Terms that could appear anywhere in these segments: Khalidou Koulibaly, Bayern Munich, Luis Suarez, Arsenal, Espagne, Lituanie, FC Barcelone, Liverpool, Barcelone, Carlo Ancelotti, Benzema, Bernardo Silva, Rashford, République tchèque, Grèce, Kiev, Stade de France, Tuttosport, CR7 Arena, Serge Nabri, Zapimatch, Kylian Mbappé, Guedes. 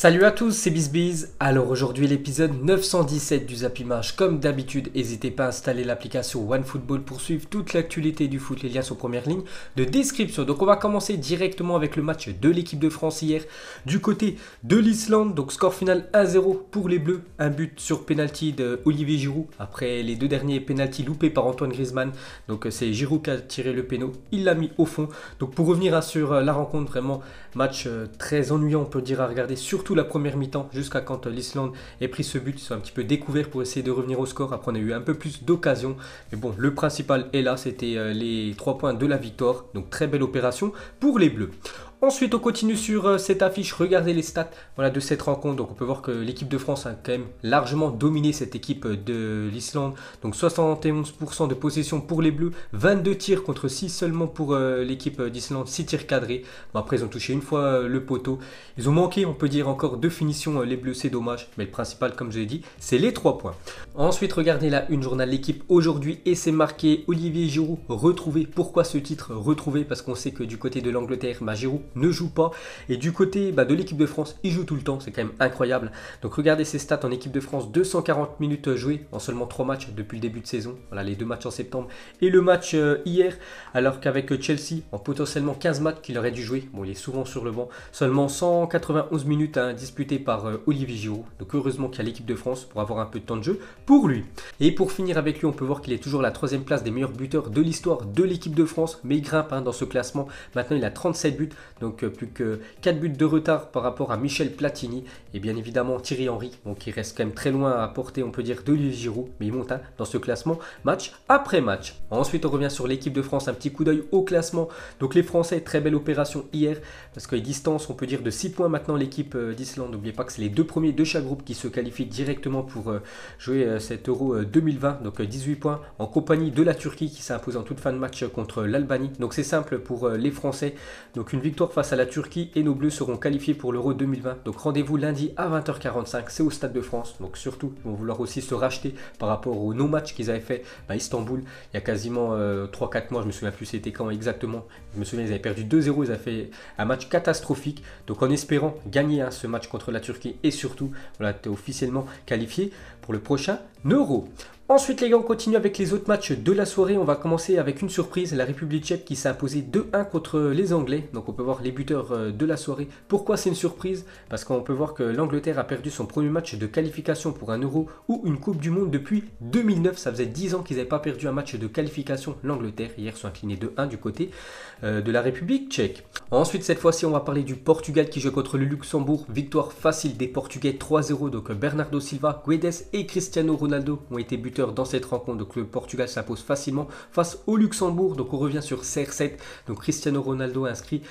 Salut à tous, c'est BizBiz. Alors aujourd'hui l'épisode 917 du Zapimatch. Comme d'habitude, n'hésitez pas à installer l'application OneFootball pour suivre toute l'actualité du foot. Les liens sont en première ligne de description. Donc on va commencer directement avec le match de l'équipe de France hier du côté de l'Islande. Donc score final 1-0 pour les Bleus. Un but sur pénalty de Olivier Giroud après les deux derniers pénalty loupés par Antoine Griezmann. Donc c'est Giroud qui a tiré le péno. Il l'a mis au fond. Donc pour revenir sur la rencontre, vraiment match très ennuyant on peut dire à regarder. Surtout la première mi-temps, jusqu'à quand l'Islande ait pris ce but, ils sont un petit peu découverts pour essayer de revenir au score. Après, on a eu un peu plus d'occasions. Mais bon, le principal est là, c'était les 3 points de la victoire. Donc, très belle opération pour les Bleus. Ensuite, on continue sur cette affiche. Regardez les stats voilà, de cette rencontre. Donc, on peut voir que l'équipe de France a quand même largement dominé cette équipe de l'Islande. Donc, 71% de possession pour les Bleus. 22 tirs contre 6 seulement pour l'équipe d'Islande. 6 tirs cadrés. Bon, après, ils ont touché une fois le poteau. Ils ont manqué, on peut dire, encore deux finitions les Bleus. C'est dommage. Mais le principal, comme je l'ai dit, c'est les 3 points. Ensuite, regardez là une journal l'équipe aujourd'hui. Et c'est marqué Olivier Giroud retrouvé. Pourquoi ce titre retrouvé? Parce qu'on sait que du côté de l'Angleterre, bah, Giroud ne joue pas et du côté de l'équipe de France il joue tout le temps, c'est quand même incroyable. Donc regardez ses stats en équipe de France, 240 minutes jouées en seulement 3 matchs depuis le début de saison, voilà les 2 matchs en septembre et le match hier, alors qu'avec Chelsea en potentiellement 15 matchs qu'il aurait dû jouer, bon il est souvent sur le banc, seulement 191 minutes disputées par Olivier Giroud, donc heureusement qu'il y a l'équipe de France pour avoir un peu de temps de jeu pour lui. Et pour finir avec lui on peut voir qu'il est toujours la 3e place des meilleurs buteurs de l'histoire de l'équipe de France, mais il grimpe dans ce classement, maintenant il a 37 buts. Donc plus que 4 buts de retard par rapport à Michel Platini et bien évidemment Thierry Henry, donc il reste quand même très loin à porter on peut dire de Olivier Giroud, mais il monte dans ce classement match après match. Ensuite on revient sur l'équipe de France, un petit coup d'œil au classement. Donc les Français, très belle opération hier parce qu'ils distancent on peut dire de 6 points maintenant l'équipe d'Islande. N'oubliez pas que c'est les 2 premiers de chaque groupe qui se qualifient directement pour jouer cet Euro 2020, donc 18 points en compagnie de la Turquie qui s'est imposée en toute fin de match contre l'Albanie. Donc c'est simple pour les Français, donc une victoire face à la Turquie et nos Bleus seront qualifiés pour l'Euro 2020. Donc rendez-vous lundi à 20h45, c'est au Stade de France. Donc surtout, ils vont vouloir aussi se racheter par rapport au no-match qu'ils avaient fait à Istanbul il y a quasiment 3-4 mois, je me souviens plus c'était quand exactement. Je me souviens ils avaient perdu 2-0, ils avaient fait un match catastrophique. Donc en espérant gagner ce match contre la Turquie et surtout, voilà, tu es officiellement qualifié pour le prochain Euro. Ensuite les gars, on continue avec les autres matchs de la soirée. On va commencer avec une surprise, la République tchèque qui s'est imposée 2-1 contre les Anglais. Donc on peut voir les buteurs de la soirée. Pourquoi c'est une surprise? Parce qu'on peut voir que l'Angleterre a perdu son premier match de qualification pour un Euro ou une Coupe du Monde depuis 2009. Ça faisait 10 ans qu'ils n'avaient pas perdu un match de qualification. L'Angleterre hier sont inclinés 2-1 du côté de la République tchèque. Ensuite cette fois-ci on va parler du Portugal qui joue contre le Luxembourg. Victoire facile des Portugais 3-0. Donc Bernardo Silva, Guedes et Cristiano Ronaldo ont été buteurs dans cette rencontre, donc le Portugal s'impose facilement face au Luxembourg. Donc on revient sur CR7, donc Cristiano Ronaldo a inscrit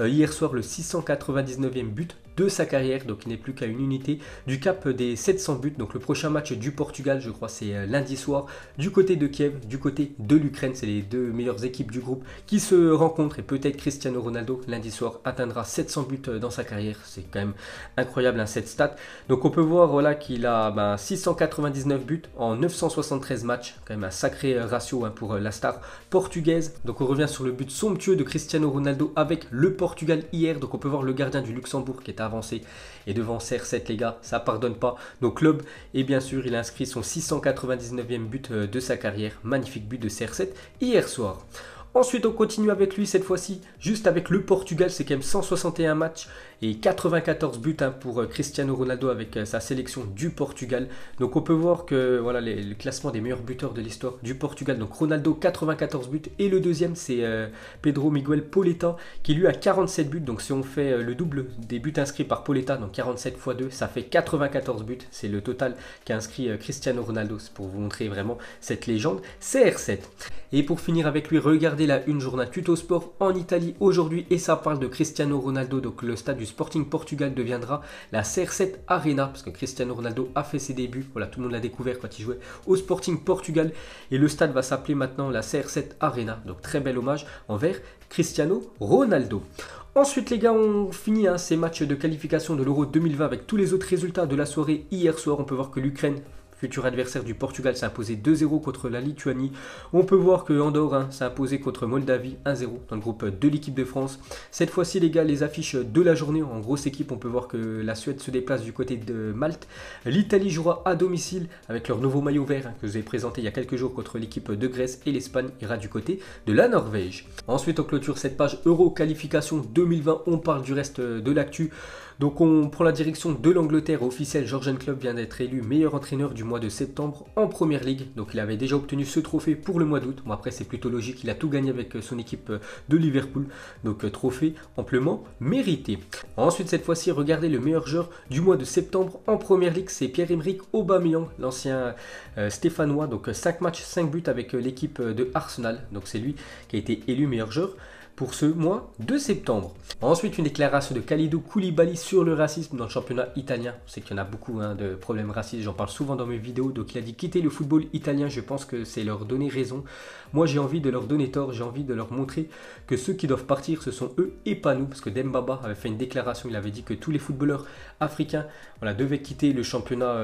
hier soir le 699e but de sa carrière, donc il n'est plus qu'à une unité du cap des 700 buts. Donc le prochain match du Portugal, je crois c'est lundi soir du côté de Kiev, du côté de l'Ukraine, c'est les 2 meilleures équipes du groupe qui se rencontrent et peut-être Cristiano Ronaldo lundi soir atteindra 700 buts dans sa carrière, c'est quand même incroyable cette stat. Donc on peut voir voilà, qu'il a 699 buts en 973 matchs, quand même un sacré ratio pour la star portugaise. Donc on revient sur le but somptueux de Cristiano Ronaldo avec le Portugal hier, donc on peut voir le gardien du Luxembourg qui est avancé et devant CR7 les gars, ça pardonne pas. Donc club et bien sûr il a inscrit son 699e but de sa carrière, magnifique but de CR7 hier soir. Ensuite on continue avec lui cette fois-ci, juste avec le Portugal, c'est quand même 161 matchs et 94 buts pour Cristiano Ronaldo avec sa sélection du Portugal. Donc on peut voir que voilà le classement des meilleurs buteurs de l'histoire du Portugal. Donc Ronaldo 94 buts et le deuxième c'est Pedro Miguel Pauletta qui lui a 47 buts. Donc si on fait le double des buts inscrits par Pauletta, donc 47 x 2, ça fait 94 buts. C'est le total qu'a inscrit Cristiano Ronaldo. C'est pour vous montrer vraiment cette légende CR7. Et pour finir avec lui, regardez la une journal Tuttosport en Italie aujourd'hui et ça parle de Cristiano Ronaldo. Donc le stade du Sporting Portugal deviendra la CR7 Arena parce que Cristiano Ronaldo a fait ses débuts, voilà tout le monde l'a découvert quand il jouait au Sporting Portugal et le stade va s'appeler maintenant la CR7 Arena, donc très bel hommage envers Cristiano Ronaldo. Ensuite les gars, on finit ces matchs de qualification de l'Euro 2020 avec tous les autres résultats de la soirée. Hier soir on peut voir que l'Ukraine futur adversaire du Portugal, s'est imposé 2-0 contre la Lituanie. On peut voir que Andorre s'est imposé contre Moldavie 1-0 dans le groupe de l'équipe de France. Cette fois-ci, les gars, les affiches de la journée en grosse équipe. On peut voir que la Suède se déplace du côté de Malte. L'Italie jouera à domicile avec leur nouveau maillot vert que je vous ai présenté il y a quelques jours contre l'équipe de Grèce, et l'Espagne ira du côté de la Norvège. Ensuite, on clôture cette page Euro qualification 2020. On parle du reste de l'actu. Donc on prend la direction de l'Angleterre officielle. Jurgen Klopp vient d'être élu meilleur entraîneur du mois de septembre en Première Ligue. Donc il avait déjà obtenu ce trophée pour le mois d'août. Bon, après c'est plutôt logique, il a tout gagné avec son équipe de Liverpool. Donc trophée amplement mérité. Ensuite cette fois-ci, regardez le meilleur joueur du mois de septembre en Première Ligue. C'est Pierre-Emerick Aubameyang, l'ancien Stéphanois. Donc 5 matchs, 5 buts avec l'équipe de Arsenal. Donc c'est lui qui a été élu meilleur joueur pour ce mois de septembre. Ensuite, une déclaration de Khalidou Koulibaly sur le racisme dans le championnat italien. On sait qu'il y en a beaucoup de problèmes racistes, j'en parle souvent dans mes vidéos. Donc il a dit quitter le football italien, je pense que c'est leur donner raison. Moi j'ai envie de leur donner tort, j'ai envie de leur montrer que ceux qui doivent partir, ce sont eux et pas nous. Parce que Dembaba avait fait une déclaration, il avait dit que tous les footballeurs africains devaient quitter le championnat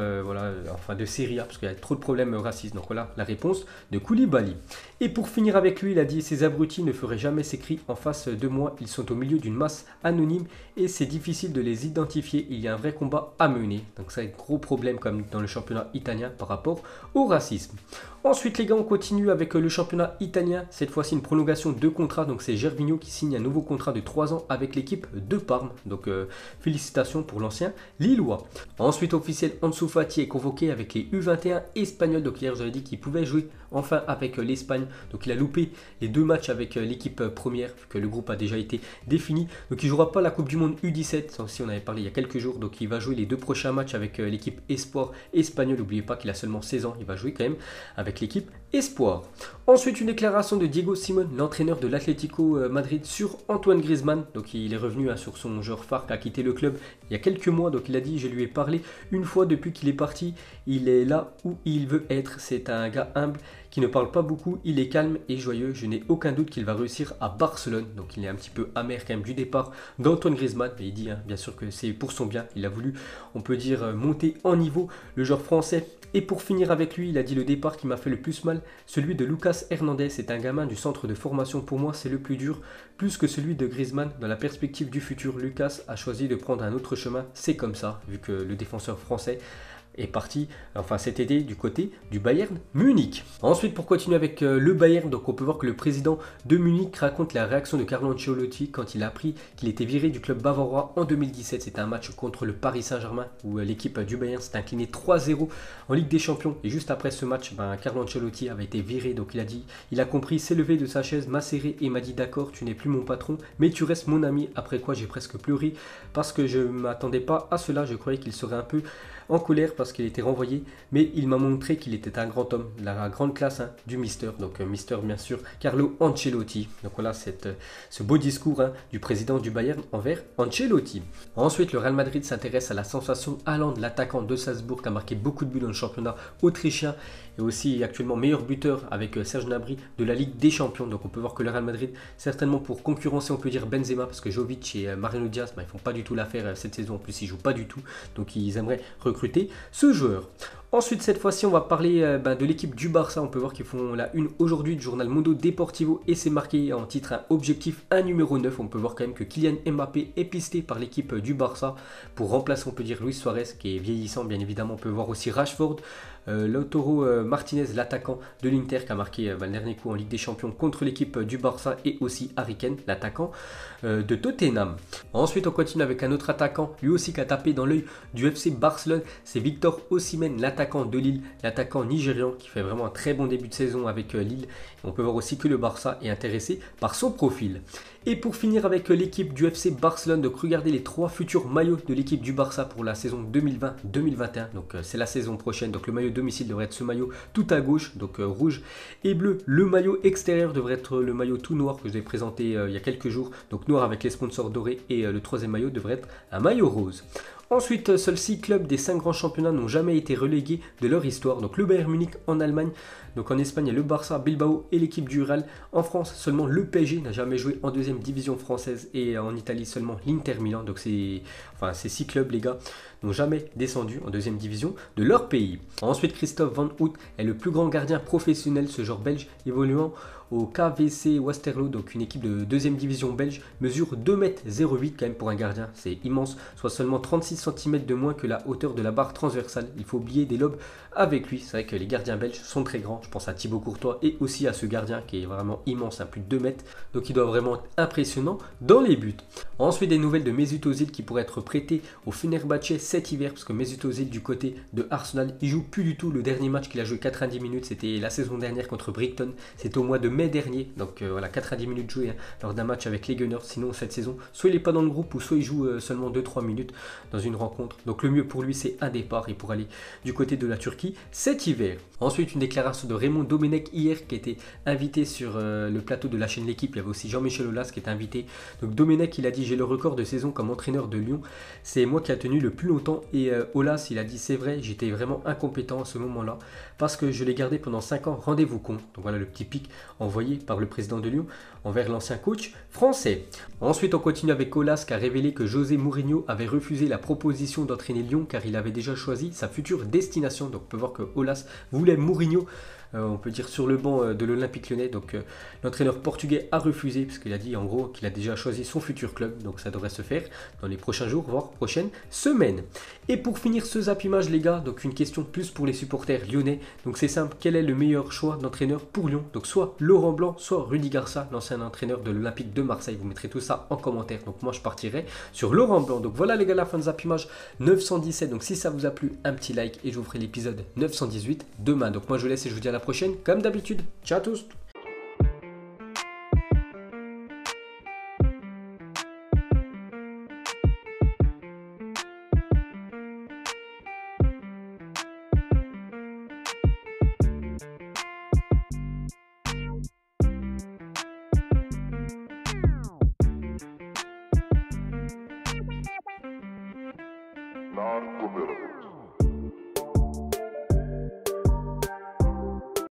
de Serie A, parce qu'il y a trop de problèmes racistes. Donc voilà la réponse de Koulibaly. Et pour finir avec lui, il a dit « Ces abrutis ne feraient jamais ces cris en face de moi, ils sont au milieu d'une masse anonyme et c'est difficile de les identifier, il y a un vrai combat à mener. » Donc ça a un gros problème comme dans le championnat italien par rapport au racisme. Ensuite les gars, on continue avec le championnat italien, cette fois-ci une prolongation de contrat. Donc c'est Gervinho qui signe un nouveau contrat de 3 ans avec l'équipe de Parme. Donc félicitations pour l'ancien Lillois. Ensuite officiel, Ansu Fati est convoqué avec les U21 espagnols. Donc hier j'avais dit qu'il pouvait jouer enfin avec l'Espagne. Donc il a loupé les 2 matchs avec l'équipe première, vu que le groupe a déjà été défini. Donc il ne jouera pas la Coupe du Monde U17, ça aussi on avait parlé il y a quelques jours. Donc il va jouer les 2 prochains matchs avec l'équipe Espoir espagnole. N'oubliez pas qu'il a seulement 16 ans, il va jouer quand même avec l'équipe Espoir. Ensuite une déclaration de Diego Simeone, l'entraîneur de l'Atlético Madrid, sur Antoine Griezmann. Donc il est revenu sur son joueur phare qui a quitté le club il y a quelques mois. Donc il a dit « Je lui ai parlé une fois depuis qu'il est parti, il est là où il veut être, c'est un gars humble qui ne parle pas beaucoup, il est calme et joyeux, je n'ai aucun doute qu'il va réussir à Barcelone. » Donc il est un petit peu amer quand même du départ d'Antoine Griezmann, mais il dit bien sûr que c'est pour son bien, il a voulu, on peut dire, monter en niveau le joueur français. Et pour finir avec lui, il a dit « Le départ qui m'a fait le plus mal, celui de Lucas Hernandez, c'est un gamin du centre de formation, pour moi c'est le plus dur, plus que celui de Griezmann dans la perspective du futur. Lucas a choisi de prendre un autre chemin, c'est comme ça, vu que le défenseur français est parti cet été du côté du Bayern Munich. » Ensuite pour continuer avec le Bayern, donc on peut voir que le président de Munich raconte la réaction de Carlo Ancelotti quand il a appris qu'il était viré du club bavarois en 2017. C'était un match contre le Paris Saint-Germain où l'équipe du Bayern s'est inclinée 3-0 en Ligue des Champions, et juste après ce match Carlo Ancelotti avait été viré. Donc il a dit, il a compris, s'est levé de sa chaise, m'a serré et m'a dit « D'accord, tu n'es plus mon patron mais tu restes mon ami », après quoi j'ai presque pleuré parce que je ne m'attendais pas à cela, je croyais qu'il serait un peu en colère parce qu'il était renvoyé, mais il m'a montré qu'il était un grand homme, la grande classe du Mister. Donc Mister bien sûr, Carlo Ancelotti. Donc voilà ce beau discours du président du Bayern envers Ancelotti. Ensuite le Real Madrid s'intéresse à la sensation Haaland, l'attaquant de Salzbourg qui a marqué beaucoup de buts dans le championnat autrichien et aussi actuellement meilleur buteur avec Serge Gnabry de la Ligue des Champions. Donc on peut voir que le Real Madrid, certainement pour concurrencer, on peut dire Benzema, parce que Jovic et Mariano Diaz ils font pas du tout l'affaire cette saison, en plus ils jouent pas du tout, donc ils aimeraient recruter ce joueur. Ensuite cette fois-ci on va parler de l'équipe du Barça. On peut voir qu'ils font la une aujourd'hui du journal Mundo Deportivo et c'est marqué en titre un objectif, un numéro 9. On peut voir quand même que Kylian Mbappé est pisté par l'équipe du Barça pour remplacer, on peut dire, Luis Suarez qui est vieillissant bien évidemment. On peut voir aussi Rashford, Lautaro Martinez, l'attaquant de l'Inter qui a marqué le dernier coup en Ligue des Champions contre l'équipe du Barça, et aussi Harry Kane, l'attaquant de Tottenham. Ensuite on continue avec un autre attaquant, lui aussi qui a tapé dans l'œil du FC Barcelone, c'est Victor Osimhen, l'attaquant de Lille, l'attaquant nigérian qui fait vraiment un très bon début de saison avec Lille. Et on peut voir aussi que le Barça est intéressé par son profil. Et pour finir avec l'équipe du FC Barcelone, donc regardez les 3 futurs maillots de l'équipe du Barça pour la saison 2020-2021. Donc c'est la saison prochaine, donc le maillot domicile devrait être ce maillot tout à gauche, donc rouge et bleu. Le maillot extérieur devrait être le maillot tout noir que je vous ai présenté il y a quelques jours, donc noir avec les sponsors dorés, et le 3e maillot devrait être un maillot rose. Ensuite, seuls 6 clubs des 5 grands championnats n'ont jamais été relégués de leur histoire. Donc le Bayern Munich en Allemagne, donc en Espagne, le Barça, Bilbao et l'équipe du Real. En France, seulement le PSG n'a jamais joué en deuxième division française et en Italie seulement l'Inter Milan. Donc ces 6 clubs, les gars, n'ont jamais descendu en deuxième division de leur pays. Ensuite, Christophe Van Hout est le plus grand gardien professionnel, ce joueur belge évoluant au KVC Westerlo, donc une équipe de deuxième division belge, mesure 2,08 m quand même pour un gardien, c'est immense, soit seulement 36 cm de moins que la hauteur de la barre transversale. Il faut oublier des lobes avec lui, c'est vrai que les gardiens belges sont très grands, je pense à Thibaut Courtois et aussi à ce gardien qui est vraiment immense à plus de 2 mètres, donc il doit vraiment être impressionnant dans les buts. Ensuite, des nouvelles de Mesut Özil qui pourrait être prêté au Fenerbahçe cet hiver, parce que Mesut Özil du côté de Arsenal, il joue plus du tout. Le dernier match qu'il a joué 90 minutes, c'était la saison dernière contre Brighton, c'était au mois de mai dernier, donc voilà, 90 minutes jouées lors d'un match avec les Gunners. Sinon cette saison, soit il n'est pas dans le groupe ou soit il joue seulement 2-3 minutes dans une rencontre, donc le mieux pour lui c'est un départ et pour aller du côté de la Turquie cet hiver. Ensuite, une déclaration de Raymond Domenech hier qui était invité sur le plateau de la chaîne L'Équipe. Il y avait aussi Jean-Michel Aulas qui était invité. Donc Domenech, il a dit: j'ai le record de saison comme entraîneur de Lyon, c'est moi qui a tenu le plus longtemps. Et Aulas, il a dit: c'est vrai, j'étais vraiment incompétent à ce moment là parce que je l'ai gardé pendant 5 ans, rendez-vous compte. Donc voilà le petit pic envoyé par le président de Lyon envers l'ancien coach français. Ensuite, on continue avec Aulas qui a révélé que José Mourinho avait refusé la proposition d'entraîner Lyon car il avait déjà choisi sa future destination. Donc on peut voir que Aulas voulait Mourinho, on peut dire sur le banc de l'Olympique Lyonnais. Donc l'entraîneur portugais a refusé parce qu'il a dit en gros qu'il a déjà choisi son futur club. Donc ça devrait se faire dans les prochains jours, voire prochaines semaines. Et pour finir ce Zapimatch, les gars, donc une question plus pour les supporters lyonnais. Donc c'est simple, quel est le meilleur choix d'entraîneur pour Lyon? Donc soit Laurent Blanc, soit Rudi Garça, l'ancien entraîneur de l'Olympique de Marseille. Vous mettrez tout ça en commentaire. Donc moi je partirai sur Laurent Blanc. Donc voilà les gars, la fin de Zapimatch 917. Donc si ça vous a plu, un petit like et je vous ferai l'épisode 918 demain. Donc moi je vous laisse et je vous dis à la prochaine, comme d'habitude. Ciao à tous. Not